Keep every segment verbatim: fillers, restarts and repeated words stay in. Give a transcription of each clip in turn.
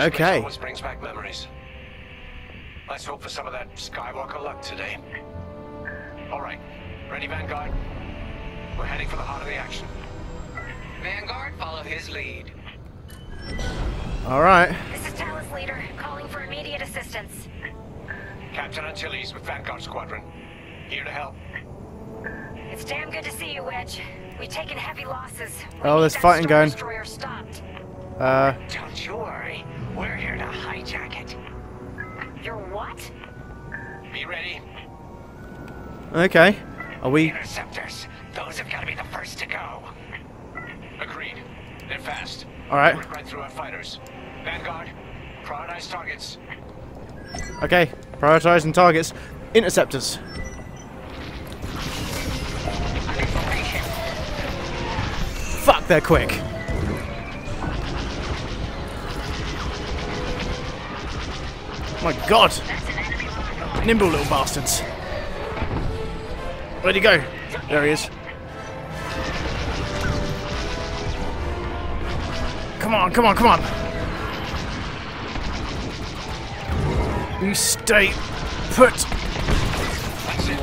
Okay. It always brings back memories. Let's hope for some of that Skywalker luck today. All right. Ready, Vanguard? We're heading for the heart of the action. Vanguard, follow his lead. All right. This is Talus, leader, calling for immediate assistance. Captain Antilles with Vanguard Squadron. Here to help. It's damn good to see you, Wedge. We've taken heavy losses. We oh, there's fighting Star going. Destroyer stopped. Uh. Don't you worry. We're here to hijack it. You're what? Be ready. Okay. Are we? Interceptors. Those have got to be the first to go. Agreed. They're fast. All right. We're right through our fighters. Vanguard, prioritize targets. Okay. Prioritizing targets. Interceptors. Fuck, they're quick. My God. Nimble little bastards. Where'd he go? There he is. Come on, come on, come on. You stay put. That's it.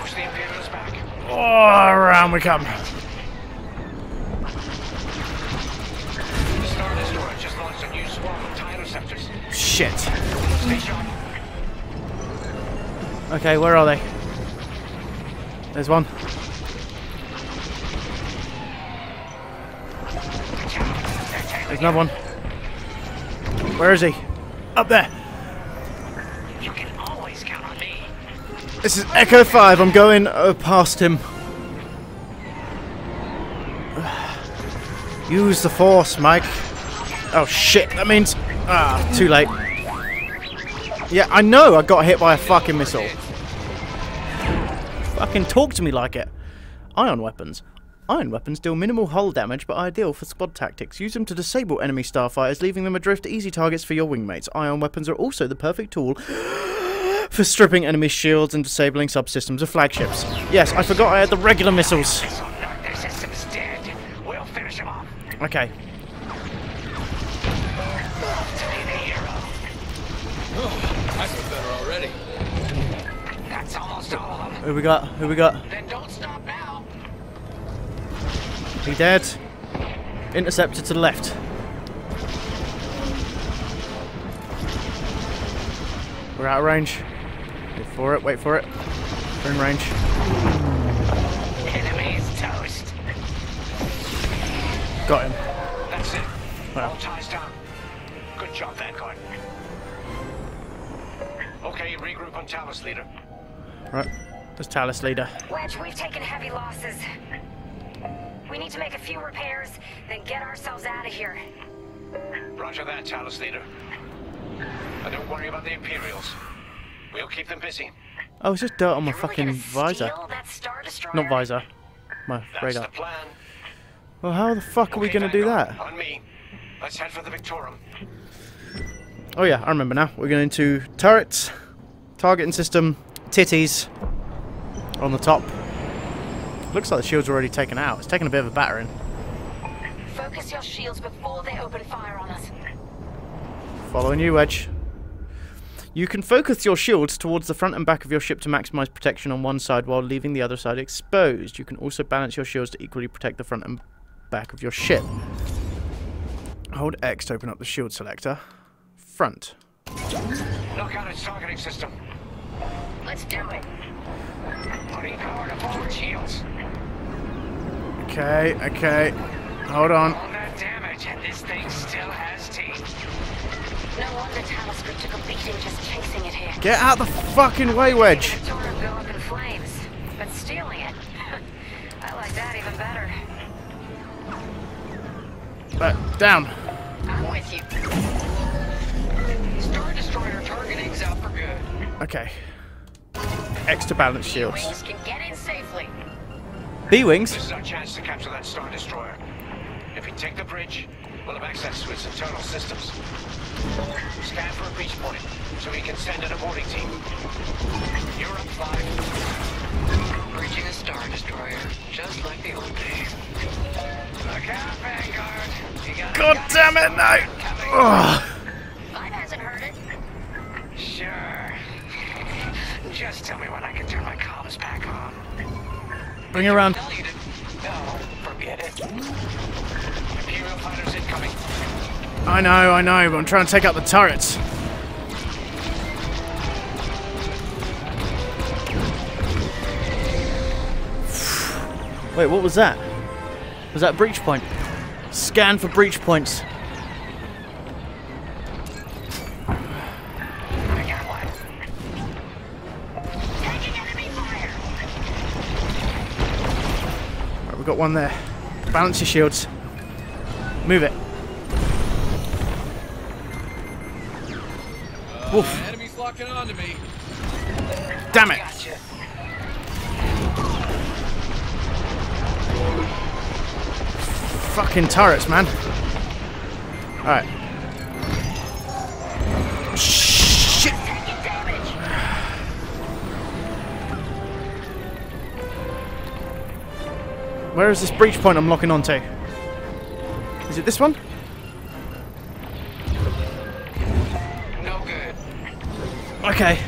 Push the Imperials back. Oh, around we come. Shit. Okay, where are they? There's one. There's another one. Where is he? Up there. You can always count on me. This is Echo five. I'm going uh, past him. Use the force, Mike. Oh shit, that means... Ah, too late. Yeah, I know I got hit by a fucking missile. Fucking talk to me like it. Ion weapons. Ion weapons deal minimal hull damage, but ideal for squad tactics. Use them to disable enemy starfighters, leaving them adrift to easy targets for your wingmates. Ion weapons are also the perfect tool for stripping enemy shields and disabling subsystems of flagships. Yes, I forgot I had the regular missiles. Okay. Who we got? Who we got? Then don't stop now. He dead. Interceptor to the left. We're out of range. Wait for it, wait for it. We're in range. Enemy's toast. Got him. That's it. Well. All ties down. Good job, Vanguard. Okay, regroup on Talus, leader. Right. There's Talus, leader. Wedge, we've taken heavy losses. We need to make a few repairs, then get ourselves out of here. Roger that, Talus, leader. And don't worry about the Imperials. We'll keep them busy. Oh, it's just dirt on my You're fucking really visor. That Star Destroyer? Not visor. My That's radar. The plan. Well, how the fuck okay, are we going to do that? On me. Let's head for the Victorum. Oh yeah, I remember now. We're going to turrets, targeting system, titties. On the top. Looks like the shield's already taken out. It's taken a bit of a battering. Focus your shields before they open fire on us. Following you, Wedge. You can focus your shields towards the front and back of your ship to maximize protection on one side while leaving the other side exposed. You can also balance your shields to equally protect the front and back of your ship. Hold X to open up the shield selector. Front. Knock out its targeting system. Let's do it. Putting power to forward shields. Okay, okay. Hold on. All that damage, and this thing still has teeth. No wonder Talus took a beating just chasing it here. Get out the fucking way, Wedge. Go up in flames, but stealing it. I like that even better. But down. I'm with you. Star Destroyer targeting's out for good. Okay. Extra balance shields. B-Wings can get in safely. B-Wings? This is our chance to capture that Star Destroyer. If we take the bridge, we'll have access to its internal systems. Scan for a breach point, so we can send an boarding team. You're up five. Breaching a Star Destroyer, just like the old days. Look out, Vanguard! You got God damn it, no! Just tell me when I can turn my comms back on. Bring it around. No, you didn't. No, forget it. Imperial fighters incoming. I know, I know, but I'm trying to take out the turrets. Wait, what was that? Was that breach point? Scan for breach points. I got one. Taking enemy fire. Right, we've got one there. Balance your shields. Move it. Uh, Woof. Enemy's locking on to me. Damn it. Gotcha. Fucking turrets, man. Alright. Shit! Where is this breach point I'm locking onto? Is it this one? No good. Okay.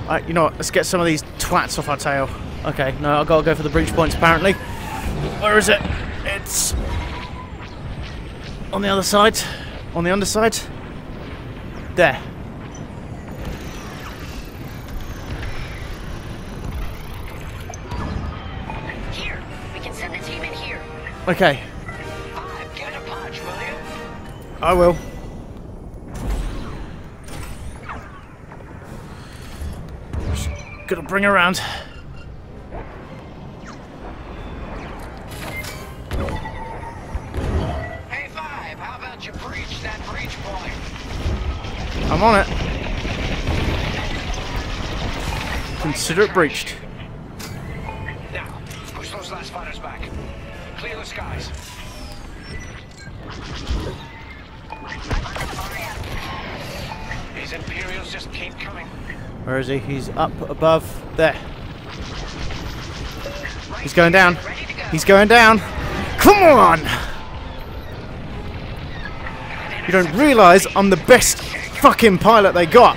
Alright, you know what? Let's get some of these twats off our tail. Okay, no, I've got to go for the breach points, apparently. Where is it? It's... on the other side. On the underside. There. Here. We can send the team in here. Okay. Five, get a punch, will you? I will. Just gonna bring her around. I'm on it. Consider it breached. Now, push those last fighters back. Clear the skies. These Imperials just keep coming. Where is he? He's up above there. He's going down. He's going down. Come on! You don't realise I'm the best fucking pilot they got.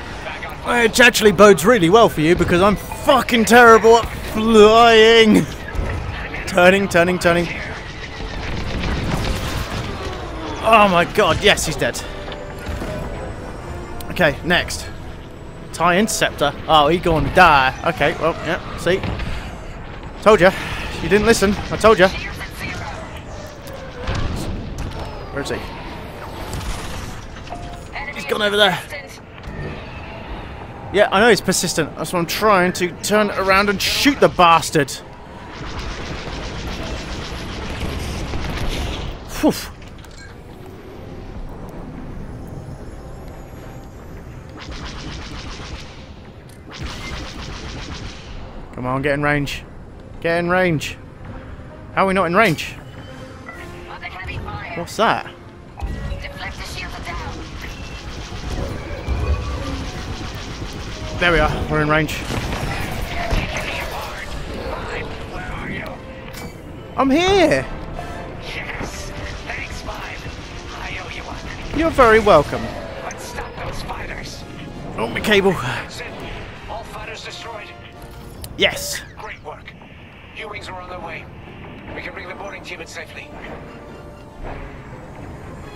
Which actually bodes really well for you because I'm fucking terrible at flying. Turning, turning, turning. Oh my god, yes, he's dead. Okay, next. TIE Interceptor. Oh, he gonna die. Okay, well, yeah, see? Told you. You didn't listen. I told you. Where is he? Gone over there. Yeah, I know he's persistent. That's why I'm trying to turn around and shoot the bastard. Whew. Come on, get in range. Get in range. How are we not in range? What's that? There we are, we're in range. I'm here! Yes! Thanks, Five. I owe you one. You're very welcome. Let's stop those fighters. Oh, my cable. That's it. All fighters destroyed. Yes. Great work. U-wings are on their way. We can bring the boarding team in safely.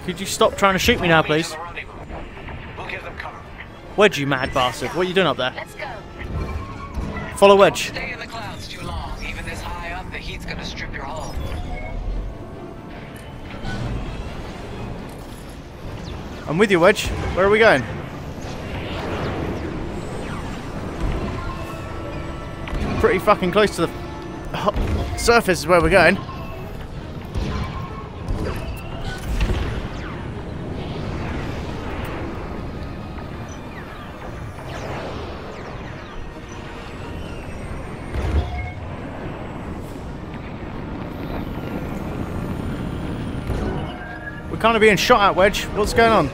Could you stop trying to shoot me now, please? We'll give them cover. Wedge, you mad bastard. What are you doing up there? Let's go. Follow Wedge. Stay in the clouds too long. Even this high up, the heat's gonna strip your hull. I'm with you, Wedge. Where are we going? Pretty fucking close to the surface is where we're going. Kind of being shot at, Wedge. What's going on?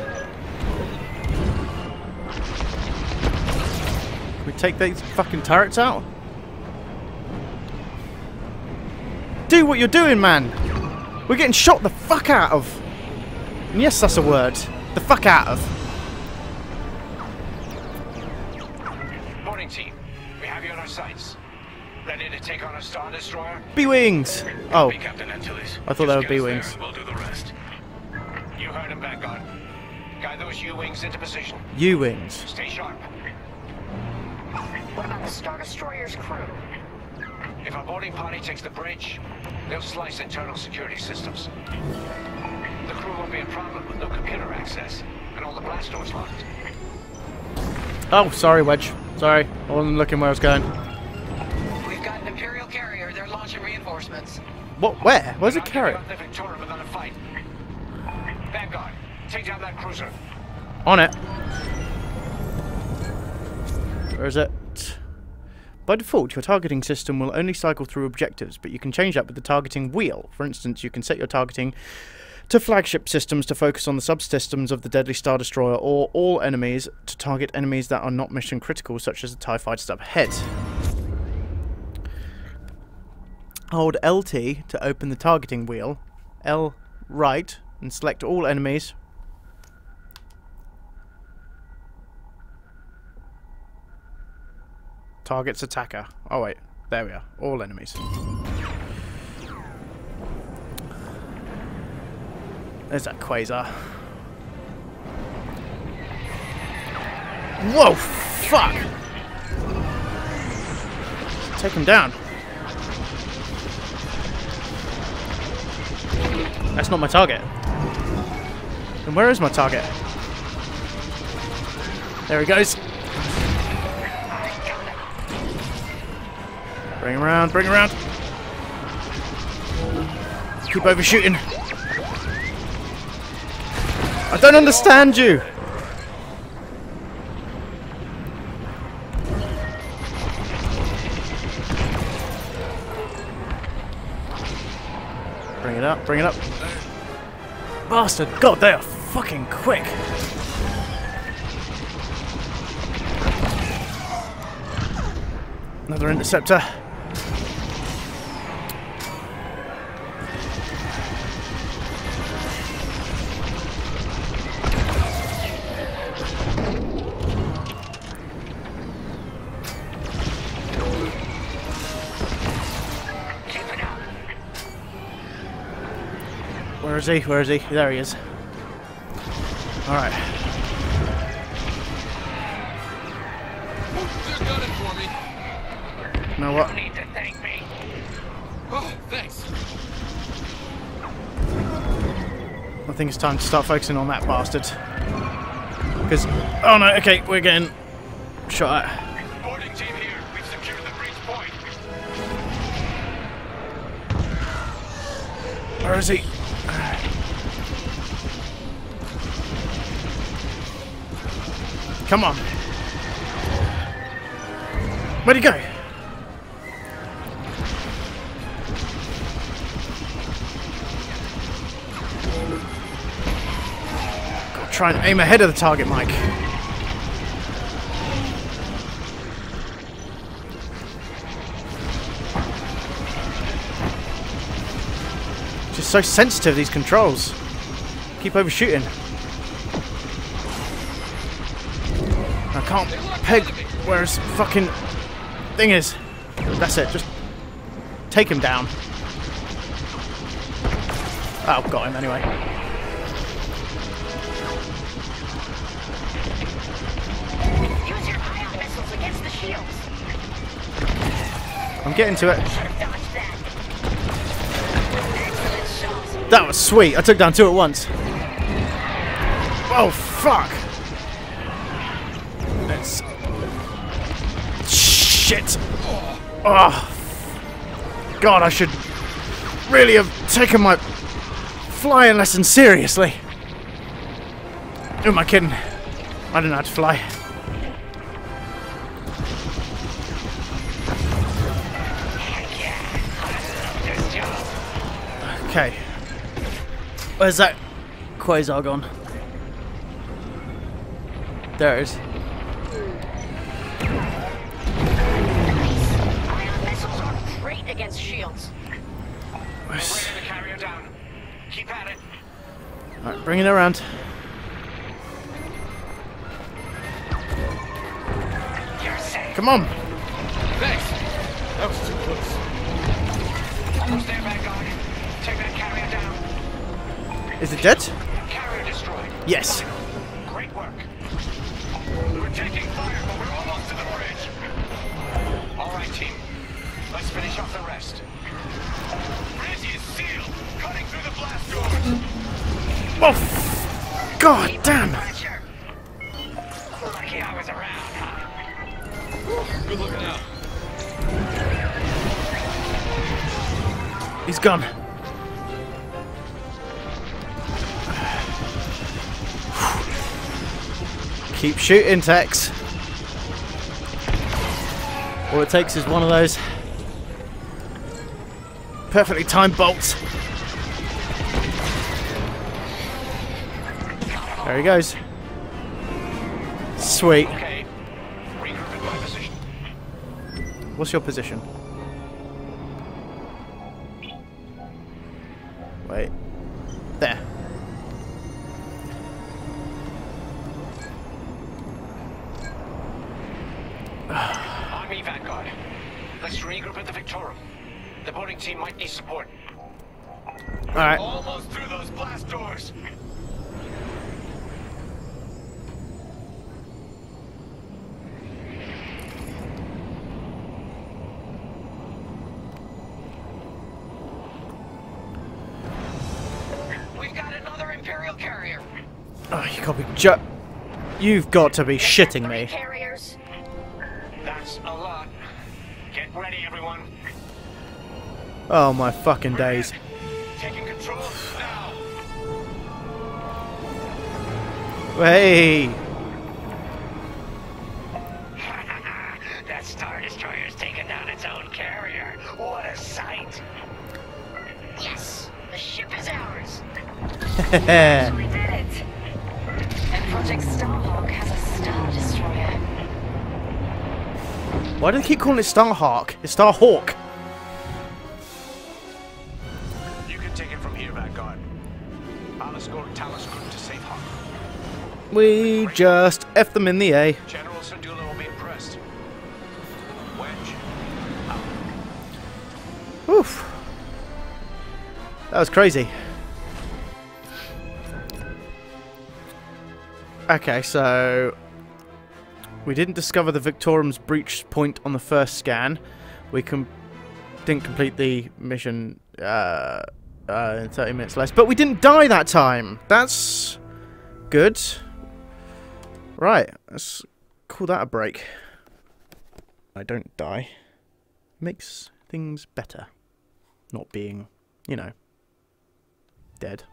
Can we take these fucking turrets out? Do what you're doing, man! We're getting shot the fuck out of! And yes, that's a word. The fuck out of. take on a Star Destroyer? B-Wings! Oh. Captain Antilles. I thought that were B-Wings. We'll do the rest. You heard him, Vanguard. Guide those U-wings into position. U-wings. Stay sharp. What about the Star Destroyer's crew? If our boarding party takes the bridge, they'll slice internal security systems. The crew won't be a problem with no computer access and all the blast doors locked. Oh, sorry, Wedge. Sorry, I wasn't looking where I was going. We've got an Imperial carrier. They're launching reinforcements. What? Where? Where's the carrier? The Victorum without a fight. Vanguard, take down that cruiser. On it. Where is it? By default, your targeting system will only cycle through objectives, but you can change that with the targeting wheel. For instance, you can set your targeting to flagship systems to focus on the subsystems of the deadly Star Destroyer, or all enemies to target enemies that are not mission critical, such as the TIE fighters up ahead. Hold L T to open the targeting wheel, L right, and select all enemies. Targets attacker. Oh wait, there we are. All enemies. There's that Quasar. Whoa, fuck! Take him down. That's not my target. And where is my target? There he goes. Bring him around, bring him around. Keep overshooting. I don't understand you. Bring it up, bring it up. Bastard, God, they are fucking quick. Another interceptor. Where is he? Where is he? There he is. Alright. You know what? You need to thank me. Oh, thanks. I think it's time to start focusing on that bastard. Because. Oh no, okay, we're getting shot at. Where is he? Come on. Where'd he go? Gotta try and aim ahead of the target, Mike. Just so sensitive, these controls. Keep overshooting. I can't peg where his fucking thing is. That's it, just take him down. Oh, got him anyway. Use your ion missiles against the shields. I'm getting to it. That was sweet. I took down two at once. Oh, fuck. Let's... Shit! Oh, God, I should really have taken my flying lesson seriously. Who am I kidding? I don't know how to fly. Okay. Where's that Quasar gone? There it is. Against shields. We're ready to carry her down. Keep at it. Alright, bring it around. Come on. Thanks. That was too close. Almost there, Vanguard. Take that carrier down. Is it dead? Carrier destroyed. Yes. Great work. We're taking fire, but we're almost to the bridge. All right, team. Let's finish off the rest. Bridge is sealed. Cutting through the blast doors. Oh, God damn. Lucky I was around, huh? Good looking out. He's gone. Keep shooting, Tex. All it takes is one of those perfectly timed bolts. There he goes. Sweet. What's your position? Wait. There. On me, Vanguard. Let's regroup at the Victorum. The boarding team might need support. Alright. Almost through those blast doors. Jo, you've got to be shitting me. Carriers. That's a lot. Get ready, everyone. Oh my fucking days. Taking control now. Hey. That Star Destroyer's taken down its own carrier. What a sight. Yes, the ship is ours. We did it. Project Starhawk has a Star Destroyer. Why do they keep calling it Starhawk? It's Starhawk. You can take it from here, Vanguard. I'll escort Talus group to Safe Harbor. We Great. just F them in the A. General Sandula will be impressed. Wedge. Out. Oof. That was crazy. Okay, so we didn't discover the Victorum's breach point on the first scan. We com didn't complete the mission uh, uh, in thirty minutes less, but we didn't die that time. That's good. Right, let's call that a break. I don't die. Makes things better. Not being, you know, dead.